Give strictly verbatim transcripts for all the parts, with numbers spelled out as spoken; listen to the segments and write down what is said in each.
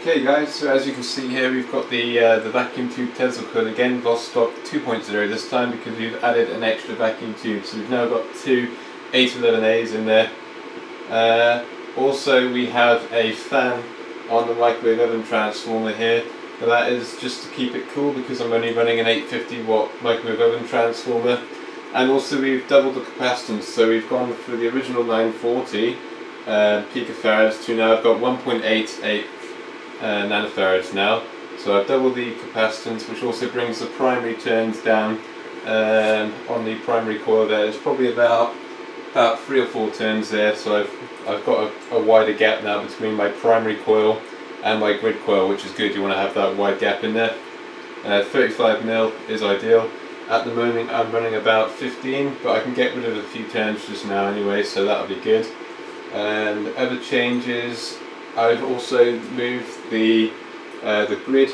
Okay guys, so as you can see here we've got the uh, the vacuum tube Tesla coil again, Vostok two point oh this time, because we've added an extra vacuum tube, so we've now got two eight eleven A's in there. Uh, also we have a fan on the microwave oven transformer here, but that is just to keep it cool because I'm only running an eight hundred fifty watt microwave oven transformer. And also we've doubled the capacitance, so we've gone for the original nine forty uh, picofarads to now I've got one point eight eight Uh, nanofarads now, so I've doubled the capacitance, which also brings the primary turns down um, on the primary coil there. It's probably about about three or four turns there, so I've I've got a, a wider gap now between my primary coil and my grid coil, which is good. You want to have that wide gap in there. Uh, thirty-five mil is ideal. At the moment I'm running about fifteen, but I can get rid of a few turns just now anyway, so that'll be good. And other changes, I've also moved the uh, the grid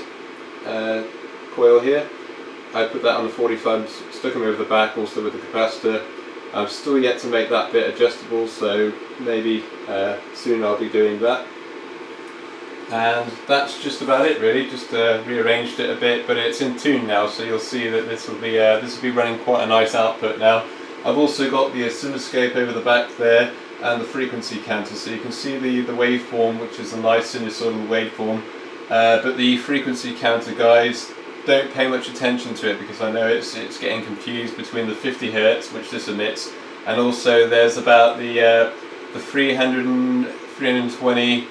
uh, coil here. I put that on the forty-five, stuck them over the back, also with the capacitor. I'm still yet to make that bit adjustable, so maybe uh, soon I'll be doing that. And that's just about it, really. Just uh, rearranged it a bit, but it's in tune now, so you'll see that this will be uh, this will be running quite a nice output now. I've also got the oscilloscope over the back there, and the frequency counter, so you can see the, the waveform, which is a nice sinusoidal waveform, uh, but the frequency counter, guys, don't pay much attention to it, because I know it's, it's getting confused between the fifty hertz, which this emits, and also there's about the uh, the three hundred, three twenty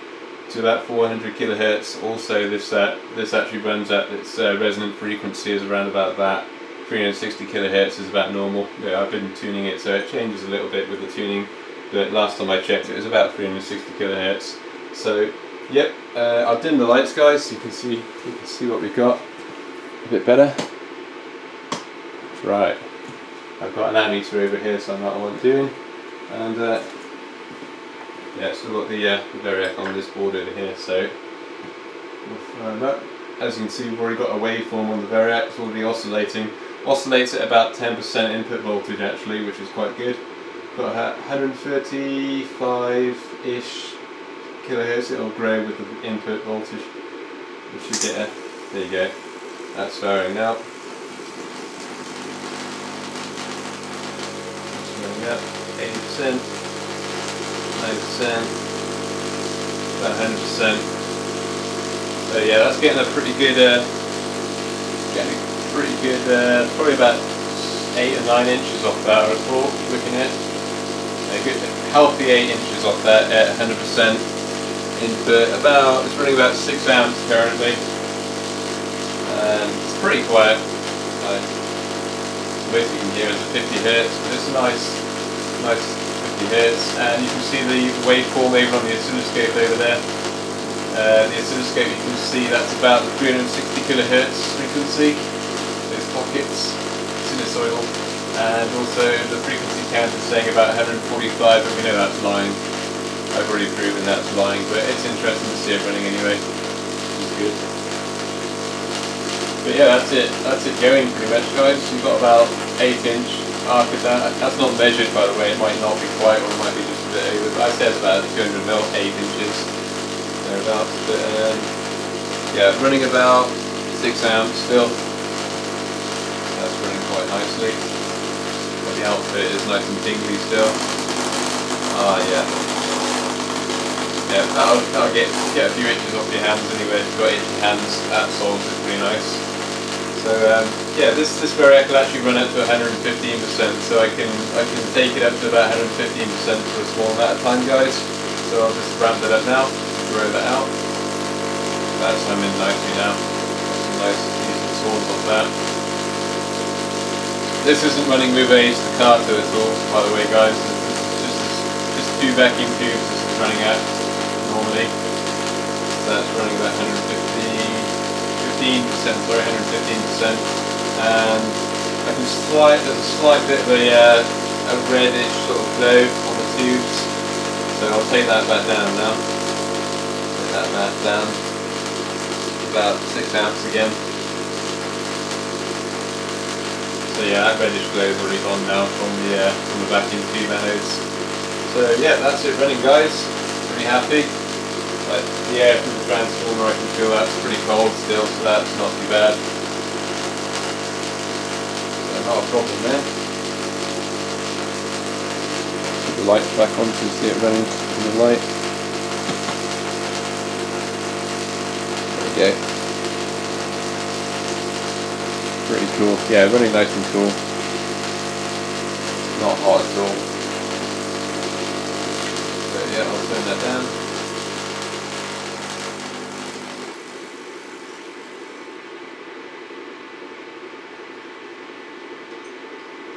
to about four hundred kilohertz, also this uh, this actually runs at. Its uh, resonant frequency is around about that, three hundred sixty kilohertz is about normal. Yeah, I've been tuning it, so it changes a little bit with the tuning. But last time I checked it was about three hundred sixty kilohertz. So yep, uh, I've dimmed the lights, guys, so you can see you can see what we've got a bit better. Right, I've got an ammeter over here, so I'm not what I'm doing. And uh, yeah, still got the, uh, the Variac on this board over here, so we'll find out. As you can see, we've already got a waveform on the Variac. It's already oscillating. Oscillates at about ten percent input voltage actually, which is quite good. Got one thirty-five-ish kilohertz, it'll grow with the input voltage. We should get a, there you go, that's firing now. Going up, eighty percent, ninety percent, about one hundred percent. So yeah, that's getting a pretty good, uh, getting a pretty good, uh, probably about eight or nine inches off that, I recall, looking at. A good healthy eight inches off that at one hundred percent input. About, it's running about six amps currently, and it's pretty quiet. Like, the most you can hear is a fifty hertz, but it's a nice, nice fifty hertz, and you can see the waveform over on the oscilloscope over there. Uh, the oscilloscope, you can see that's about the three hundred sixty kilohertz frequency, those pockets, sinusoidal. And also the frequency count is saying about one forty-five, but we know that's lying. I've already proven that's lying, but it's interesting to see it running anyway, which is good. But yeah, that's it. That's it going pretty much, guys. You've got about eight inch arc of that. That's not measured, by the way. It might not be quite, or it might be just a bit over. But I said about two hundred mil, eight inches, thereabouts. But um, yeah, running about six amps still. That's running quite nicely. The outfit is nice and tingly still. Ah, yeah. Yeah, that'll, that'll get, get a few inches off your hands anyway. If you've got itchy hands, that solves it pretty nice. So um, yeah, this this Variac will actually run up to one hundred fifteen percent, so I can I can take it up to about one hundred fifteen percent for a small amount of time, guys. So I'll just ramp that up now, throw that out. That's coming nicely now. Some nice decent source off that. This isn't running with a staccato at all, by the way, guys. It's just, just two vacuum tubes just running out normally. So that's running about one hundred fifteen percent, sorry, one hundred fifteen percent. And I can slide, there's a slight bit of a, uh, a reddish sort of glow on the tubes. So I'll take that back down now. Take that back down. About six amps again. So yeah, that reddish glow is already on now from the uh, from the vacuum tube anodes. So yeah, that's it running, guys. Pretty happy. Like the air from the transformer, I can feel that's pretty cold still, so that's not too bad. So not a problem there. Put the lights back on so you see it running in the light. There we go. Pretty cool. Yeah, running nice and cool. Not hot at all. So yeah, I'll turn that down.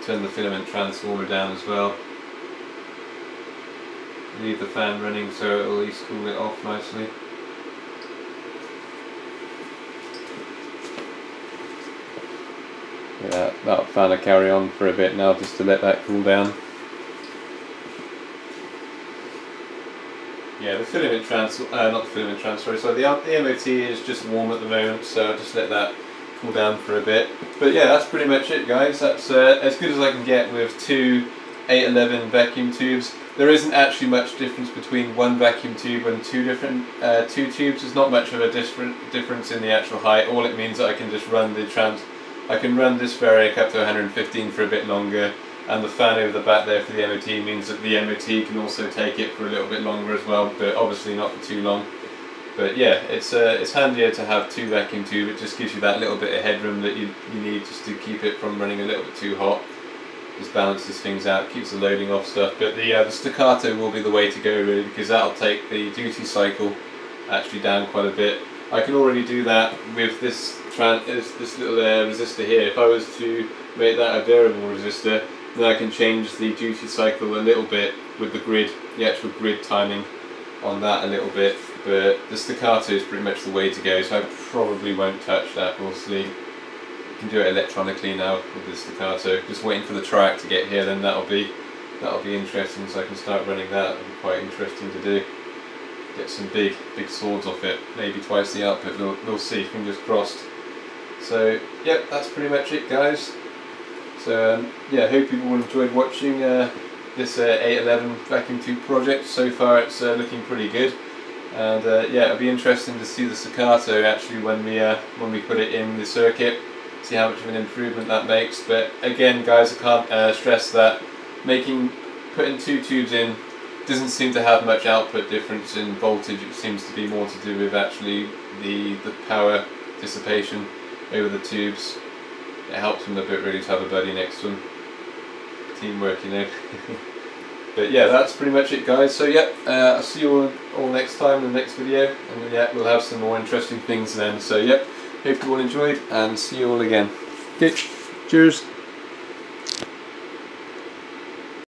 Turn the filament transformer down as well. Leave the fan running so it'll at least cool it off nicely. Yeah, that, that fan will carry on for a bit now just to let that cool down. Yeah, the filament transformer, uh, not the filament transformer, so the, the M O T is just warm at the moment, so just let that cool down for a bit. But yeah, that's pretty much it, guys. That's uh, as good as I can get with two eight eleven vacuum tubes. There isn't actually much difference between one vacuum tube and two different uh, two tubes. There's not much of a different difference in the actual height. All it means that I can just run the trans I can run this Variac up to one hundred fifteen for a bit longer, and the fan over the back there for the M O T means that the M O T can also take it for a little bit longer as well, but obviously not for too long. But yeah, it's uh, it's handier to have two vacuum tubes. It just gives you that little bit of headroom that you, you need just to keep it from running a little bit too hot. Just balances things out, keeps the loading off stuff. But the, uh, the staccato will be the way to go really, because that'll take the duty cycle actually down quite a bit. I can already do that with this tran this, this little uh, resistor here. If I was to make that a variable resistor, then I can change the duty cycle a little bit with the grid, the actual grid timing on that a little bit. But the staccato is pretty much the way to go, so I probably won't touch that. Obviously, you can do it electronically now with the staccato. Just waiting for the triac to get here, then that'll be that'll be interesting. So I can start running that. It'll be quite interesting to do. Get some big big swords off it. Maybe twice the output. We'll, we'll see. Fingers crossed. So yep, that's pretty much it, guys. So um, yeah, hope you've all enjoyed watching uh, this uh, eight eleven vacuum tube project. So far, it's uh, looking pretty good. And uh, yeah, it'll be interesting to see the staccato actually when we uh, when we put it in the circuit, see how much of an improvement that makes. But again, guys, I can't uh, stress that making putting two tubes in doesn't seem to have much output difference in voltage. It seems to be more to do with actually the the power dissipation over the tubes. It helps them a bit really to have a buddy next to them. Teamwork, you know. But yeah, that's pretty much it, guys. So yeah, uh, I'll see you all, all next time in the next video, and yeah, we'll have some more interesting things then. So yeah, hope you all enjoyed, and see you all again. Okay, cheers.